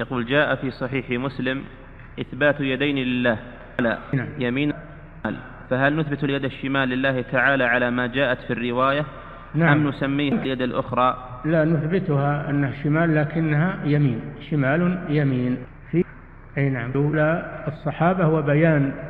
يقول جاء في صحيح مسلم إثبات يدين لله على يمين، فهل نثبت اليد الشمال لله تعالى على ما جاءت في الرواية؟ نعم. أم نسميها اليد الأخرى؟ لا، نثبتها أنها شمال لكنها يمين، شمال يمين في أي نعم. لولا الصحابة وبيان